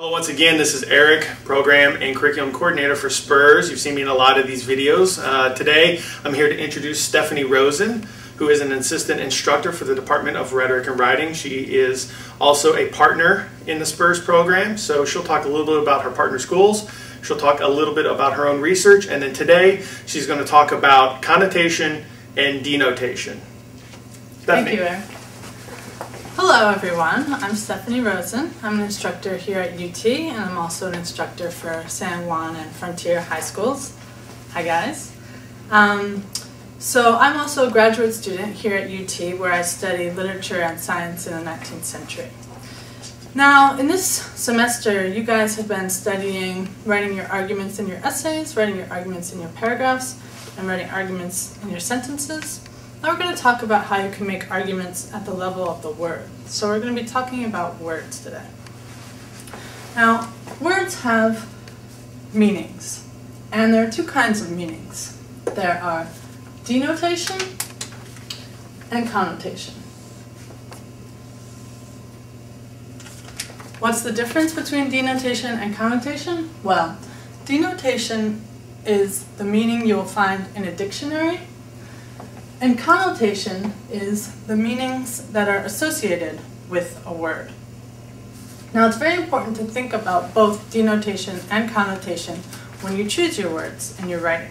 Hello, once again, this is Eric, Program and Curriculum Coordinator for SPURS. You've seen me in a lot of these videos. Today, I'm here to introduce Stephanie Rosen, who is an assistant instructor for the Department of Rhetoric and Writing. She is also a partner in the SPURS program, so she'll talk a little bit about her partner schools. She'll talk a little bit about her own research, and then today, she's going to talk about connotation and denotation. Stephanie. Thank you, Eric. Hello everyone, I'm Stephanie Rosen. I'm an instructor here at UT and I'm also an instructor for San Juan and Frontier High Schools. Hi guys. So I'm also a graduate student here at UT where I study literature and science in the 19th century. Now in this semester you guys have been studying writing your arguments in your essays, writing your arguments in your paragraphs, and writing arguments in your sentences. Now we're going to talk about how you can make arguments at the level of the word. So we're going to be talking about words today. Now, words have meanings, and there are two kinds of meanings. There are denotation and connotation. What's the difference between denotation and connotation? Well, denotation is the meaning you will find in a dictionary, and connotation is the meanings that are associated with a word. Now it's very important to think about both denotation and connotation when you choose your words in your writing.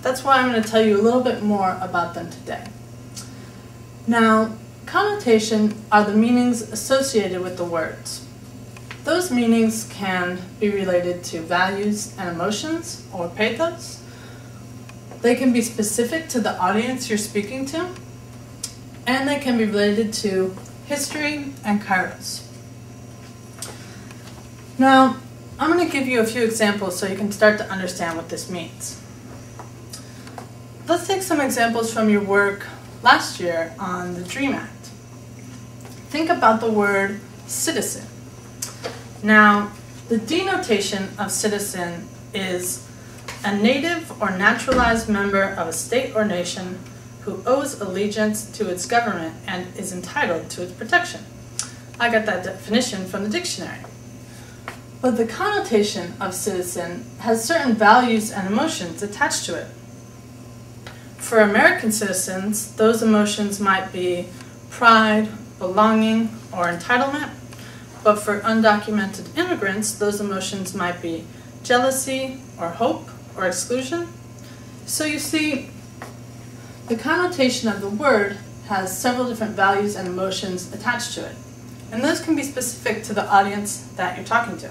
That's why I'm going to tell you a little bit more about them today. Now, connotation are the meanings associated with the words. Those meanings can be related to values and emotions, or pathos. They can be specific to the audience you're speaking to, and they can be related to history and Kairos. Now, I'm going to give you a few examples so you can start to understand what this means. Let's take some examples from your work last year on the DREAM Act. Think about the word citizen. Now, the denotation of citizen is a native or naturalized member of a state or nation who owes allegiance to its government and is entitled to its protection. I got that definition from the dictionary. But the connotation of citizen has certain values and emotions attached to it. For American citizens, those emotions might be pride, belonging, or entitlement. But for undocumented immigrants, those emotions might be jealousy, or hope, or exclusion. So you see, the connotation of the word has several different values and emotions attached to it. And those can be specific to the audience that you're talking to.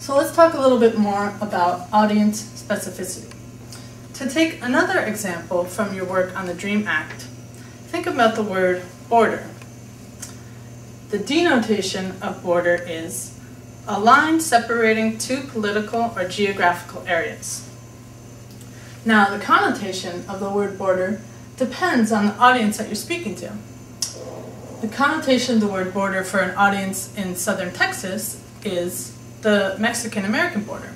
So let's talk a little bit more about audience specificity. To take another example from your work on the DREAM Act, think about the word border. The denotation of border is a line separating two political or geographical areas. Now, the connotation of the word border depends on the audience that you're speaking to. The connotation of the word border for an audience in southern Texas is the Mexican-American border.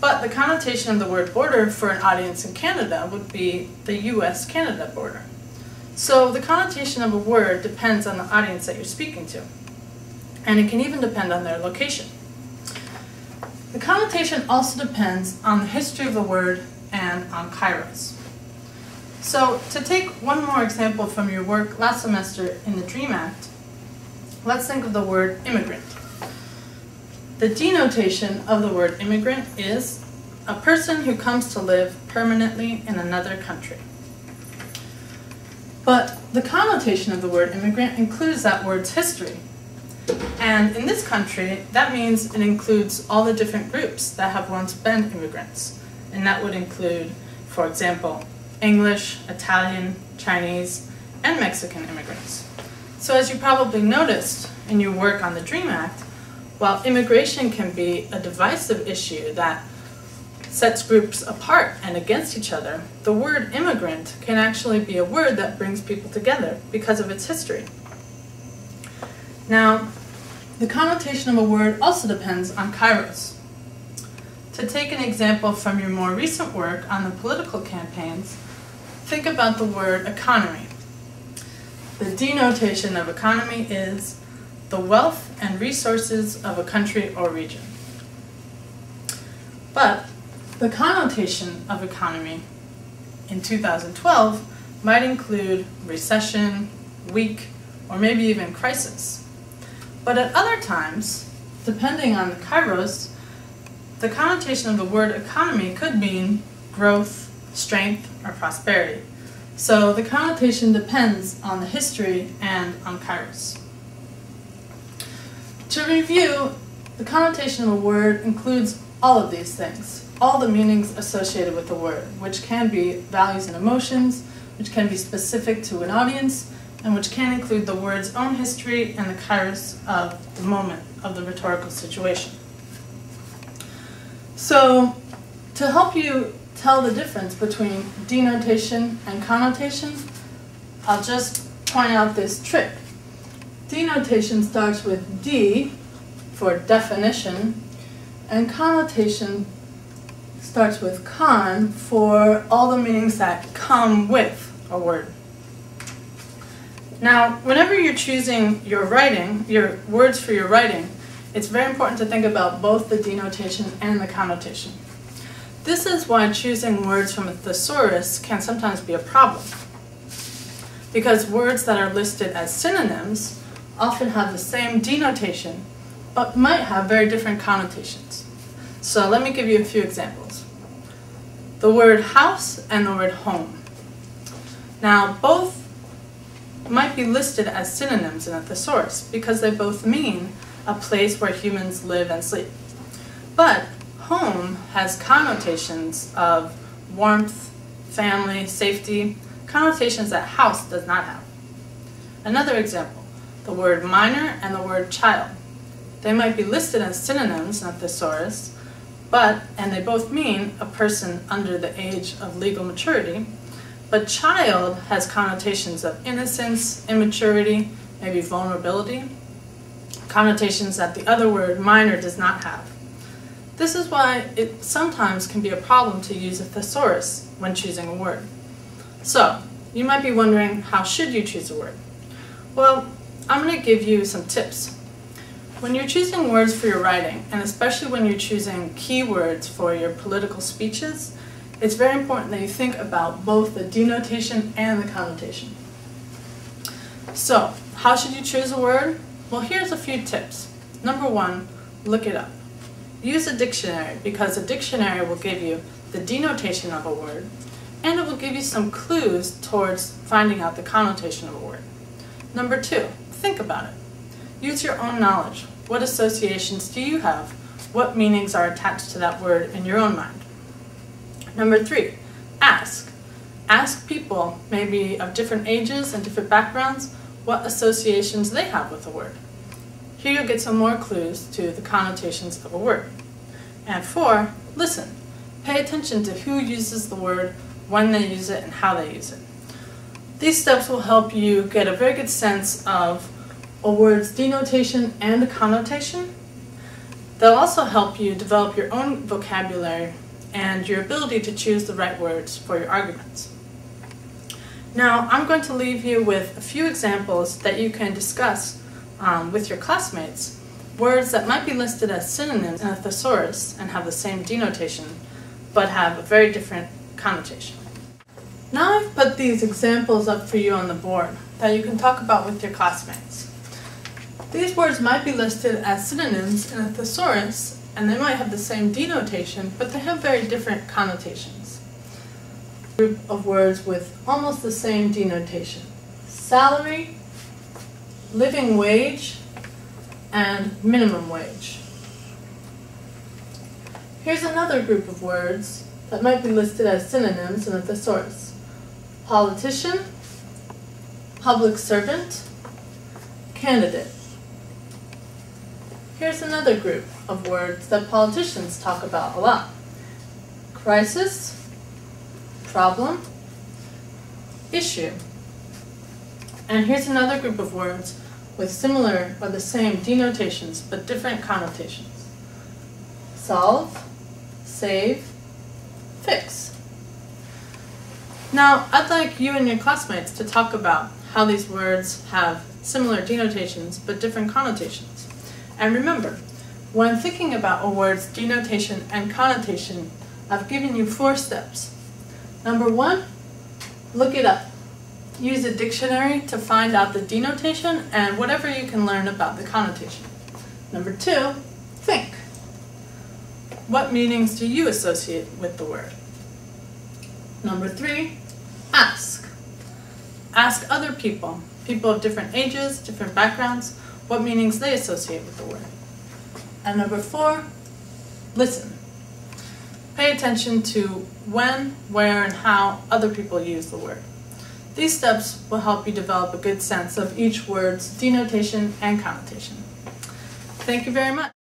But the connotation of the word border for an audience in Canada would be the US-Canada border. So the connotation of a word depends on the audience that you're speaking to, and it can even depend on their location. The connotation also depends on the history of the word and on Kairos. So to take one more example from your work last semester in the DREAM Act, let's think of the word immigrant. The denotation of the word immigrant is a person who comes to live permanently in another country. But the connotation of the word immigrant includes that word's history. And in this country, that means it includes all the different groups that have once been immigrants. And that would include, for example, English, Italian, Chinese, and Mexican immigrants. So as you probably noticed in your work on the DREAM Act, while immigration can be a divisive issue that sets groups apart and against each other, the word immigrant can actually be a word that brings people together because of its history. Now, the connotation of a word also depends on Kairos. To take an example from your more recent work on the political campaigns, think about the word economy. The denotation of economy is the wealth and resources of a country or region. But the connotation of economy in 2012 might include recession, weak, or maybe even crisis. But at other times, depending on the Kairos, the connotation of the word economy could mean growth, strength, or prosperity. So the connotation depends on the history and on Kairos. To review, the connotation of a word includes all of these things, all the meanings associated with the word, which can be values and emotions, which can be specific to an audience, and which can include the word's own history and the Kairos of the moment, of the rhetorical situation. So, to help you tell the difference between denotation and connotation, I'll just point out this trick. Denotation starts with D for definition, and connotation starts with con for all the meanings that come with a word. Now, whenever you're choosing your writing, your words for your writing, it's very important to think about both the denotation and the connotation. This is why choosing words from a thesaurus can sometimes be a problem, because words that are listed as synonyms often have the same denotation but might have very different connotations. So let me give you a few examples. The word house and the word home. Now, both might be listed as synonyms in a thesaurus because they both mean a place where humans live and sleep. But home has connotations of warmth, family, safety, connotations that house does not have. Another example, the word minor and the word child. They might be listed as synonyms in a thesaurus, and they both mean a person under the age of legal maturity, but child has connotations of innocence, immaturity, maybe vulnerability, connotations that the other word, minor, does not have. This is why it sometimes can be a problem to use a thesaurus when choosing a word. So, you might be wondering, how should you choose a word? Well, I'm going to give you some tips. When you're choosing words for your writing, and especially when you're choosing keywords for your political speeches, it's very important that you think about both the denotation and the connotation. So, how should you choose a word? Well, here's a few tips. Number one, look it up. Use a dictionary, because a dictionary will give you the denotation of a word, and it will give you some clues towards finding out the connotation of a word. Number two, think about it. Use your own knowledge. What associations do you have? What meanings are attached to that word in your own mind? Number three, ask. Ask people, maybe of different ages and different backgrounds, what associations they have with a word. Here you'll get some more clues to the connotations of a word. And four, listen. Pay attention to who uses the word, when they use it, and how they use it. These steps will help you get a very good sense of a word's denotation and a connotation. They'll also help you develop your own vocabulary and your ability to choose the right words for your arguments. Now, I'm going to leave you with a few examples that you can discuss with your classmates, words that might be listed as synonyms in a thesaurus and have the same denotation, but have a very different connotation. Now I've put these examples up for you on the board that you can talk about with your classmates. These words might be listed as synonyms in a thesaurus, and they might have the same denotation, but they have very different connotations. Group of words with almost the same denotation: salary, living wage, and minimum wage. Here's another group of words that might be listed as synonyms in a thesaurus: politician, public servant, candidate. Here's another group of words that politicians talk about a lot: crisis, problem, issue. And here's another group of words with similar or the same denotations but different connotations: solve, save, fix. Now, I'd like you and your classmates to talk about how these words have similar denotations but different connotations. And remember, when thinking about a word's denotation and connotation, I've given you 4 steps. Number 1, look it up. Use a dictionary to find out the denotation and whatever you can learn about the connotation. Number 2, think. What meanings do you associate with the word? Number 3, ask. Ask other people, people of different ages, different backgrounds, what meanings they associate with the word. And number 4, listen. Pay attention to when, where, and how other people use the word. These steps will help you develop a good sense of each word's denotation and connotation. Thank you very much.